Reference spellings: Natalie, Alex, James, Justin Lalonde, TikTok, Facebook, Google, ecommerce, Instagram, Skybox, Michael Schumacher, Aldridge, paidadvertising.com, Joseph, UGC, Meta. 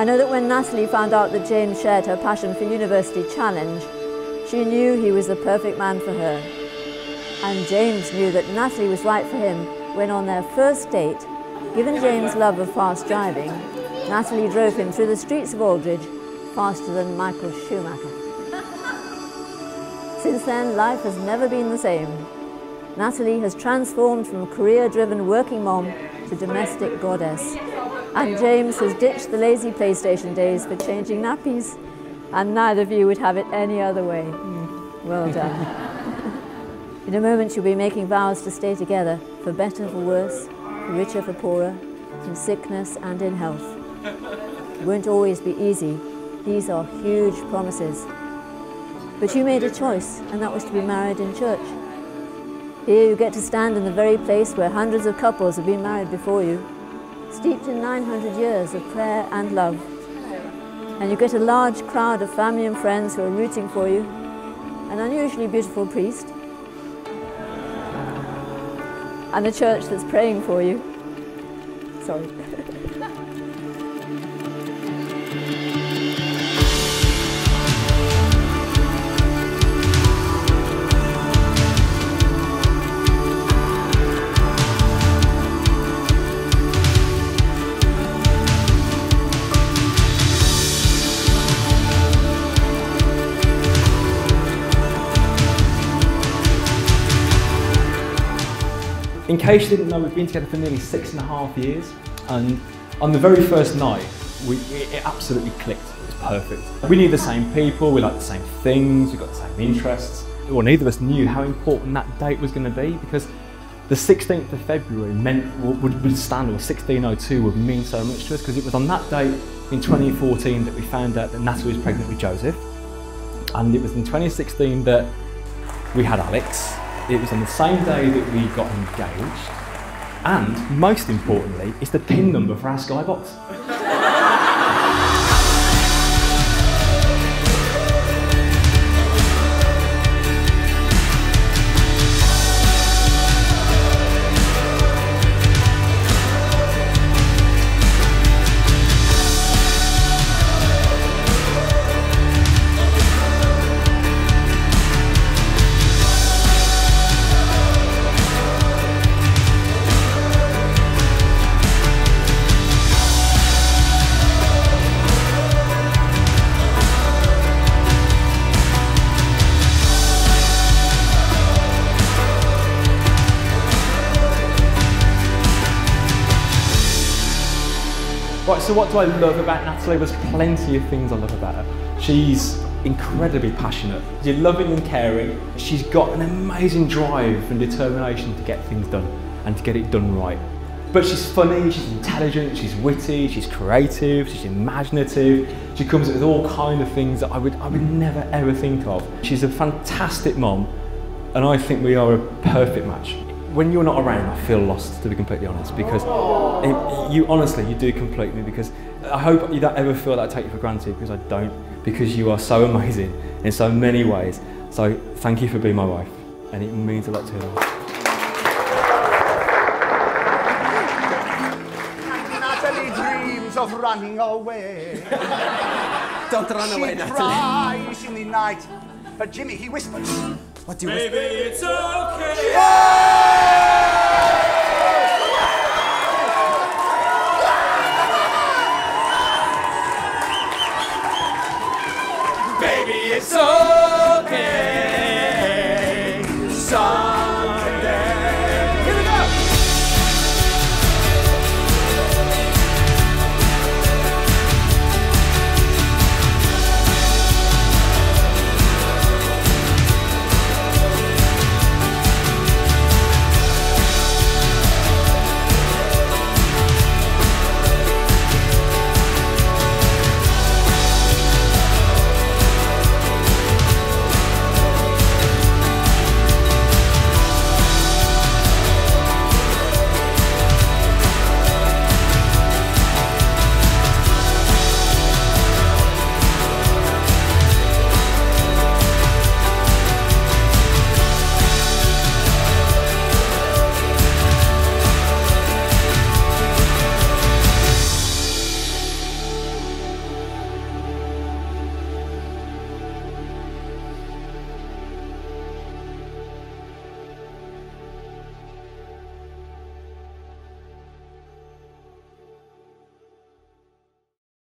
I know that when Natalie found out that James shared her passion for University Challenge, she knew he was the perfect man for her. And James knew that Natalie was right for him when on their first date, given James' love of fast driving, Natalie drove him through the streets of Aldridge faster than Michael Schumacher. Since then, life has never been the same. Natalie has transformed from career-driven working mom to domestic goddess. And James has ditched the lazy PlayStation days for changing nappies. And neither of you would have it any other way. Well done. In a moment, you'll be making vows to stay together, for better, for worse, for richer, for poorer, in sickness and in health. It won't always be easy. These are huge promises. But you made a choice, and that was to be married in church. Here you get to stand in the very place where hundreds of couples have been married before you, steeped in 900 years of prayer and love. And you get a large crowd of family and friends who are rooting for you, an unusually beautiful priest, and a church that's praying for you. Sorry. In case you didn't know, we've been together for nearly 6.5 years, and on the very first night, it absolutely clicked. It was perfect. We knew the same people, we liked the same things, we got the same interests. Well, neither of us knew how important that date was going to be, because the 16th of February meant would stand, or 1602 would mean so much to us, because it was on that date in 2014 that we found out that Natalie was pregnant with Joseph, and it was in 2016 that we had Alex. It was on the same day that we got engaged, and most importantly, it's the PIN number for our Skybox. Right, so what do I love about Natalie? There's plenty of things I love about her. She's incredibly passionate. She's loving and caring. She's got an amazing drive and determination to get things done and to get it done right. But she's funny, she's intelligent, she's witty, she's creative, she's imaginative. She comes up with all kinds of things that I would never ever think of. She's a fantastic mom, and I think we are a perfect match. When you're not around, I feel lost, to be completely honest, because you do complete me, because I hope you don't ever feel that I take you for granted, because I don't, because you are so amazing in so many ways. So thank you for being my wife, and it means a lot to her. Natalie dreams of running away. Don't run away, Natalie. She cries in the night, but Jimmy, he whispers. What do you whisper? Baby, it's okay. Yeah! So